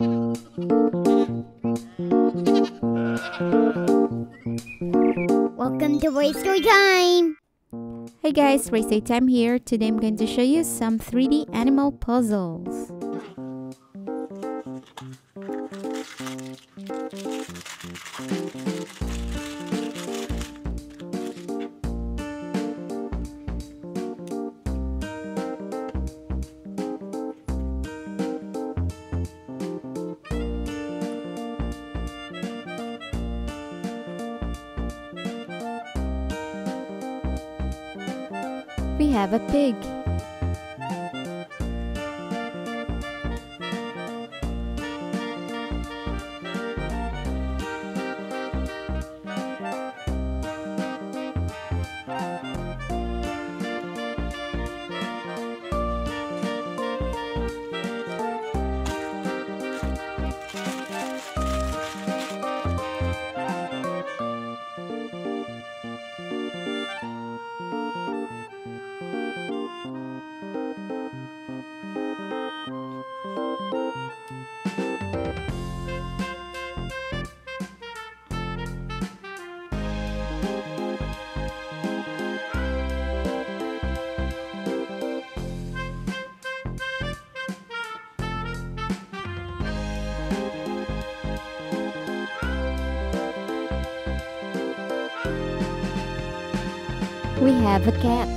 Welcome to RaceToyTime! Hey guys, RaceToyTime here. Today I'm going to show you some 3D animal puzzles. We have a pig. We have a cat.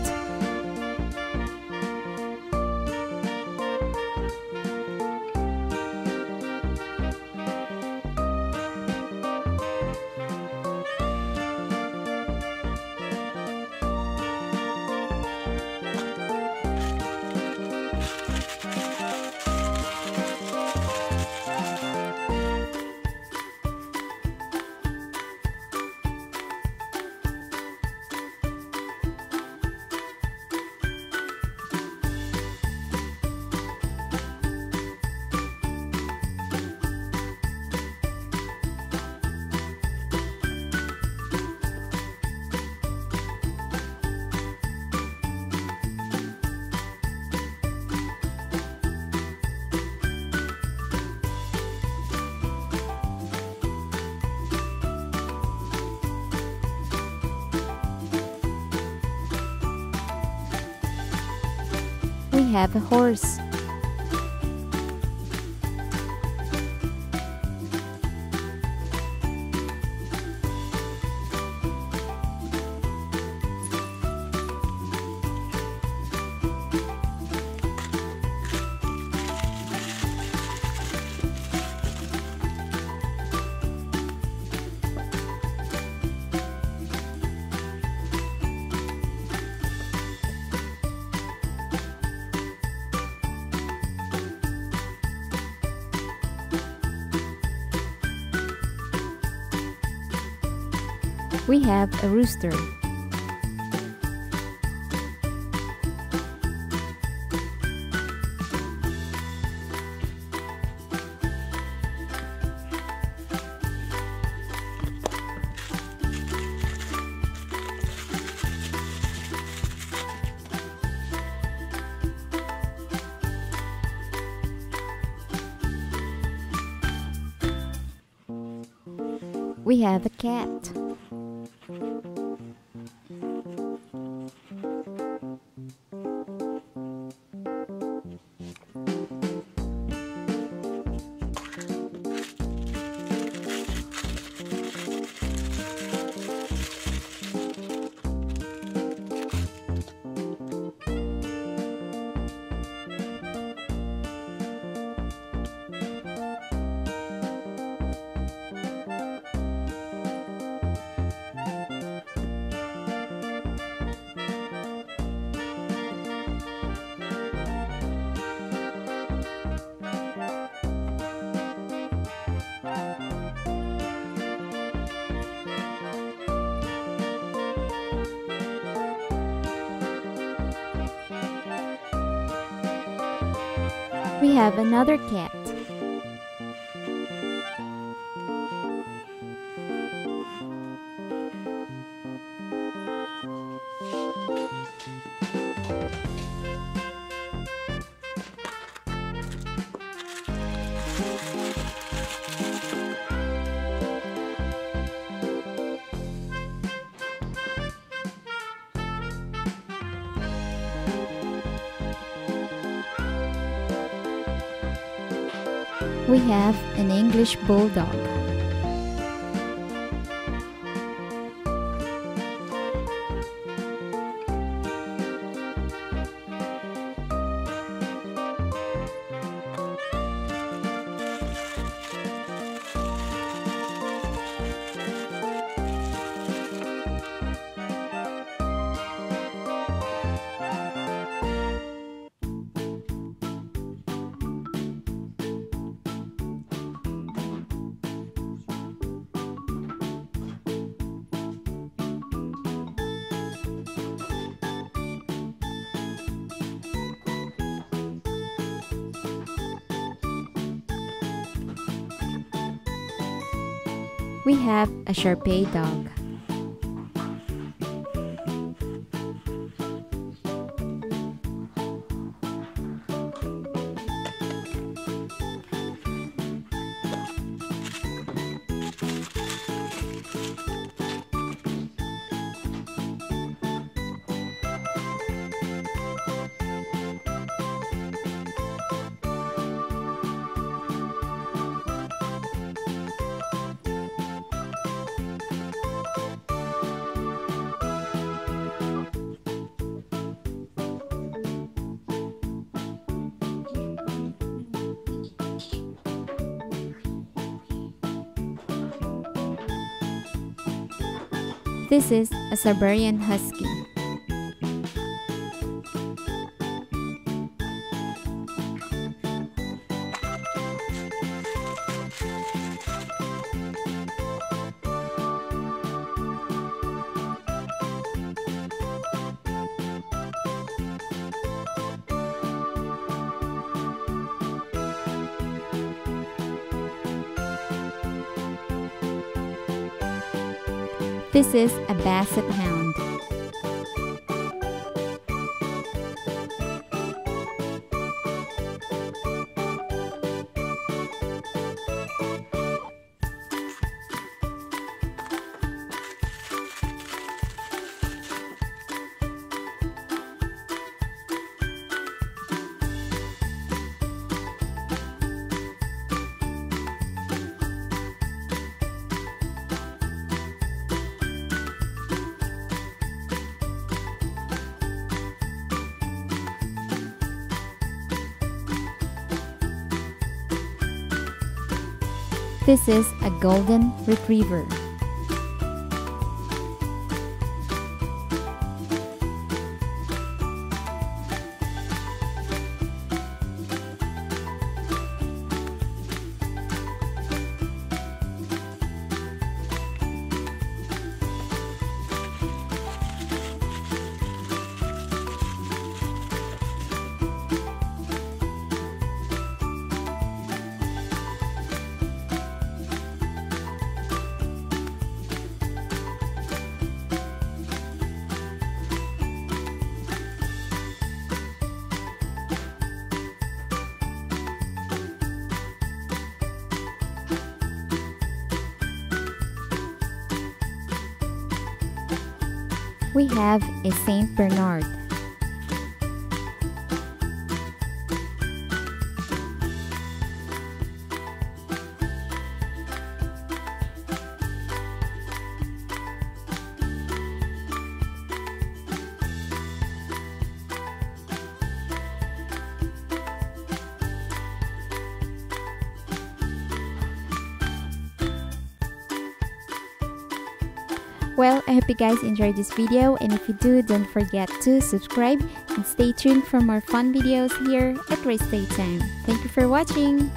We have a horse. We have a rooster. We have a cat. We have another cat. we have an English Bulldog. We have a Shar-Pei dog. This is a Siberian Husky. This is a Basset Hound. This is a Golden Retriever. We have a Saint Bernard. Well, I hope you guys enjoyed this video, and if you do, don't forget to subscribe and stay tuned for more fun videos here at RaceToyTime. Thank you for watching!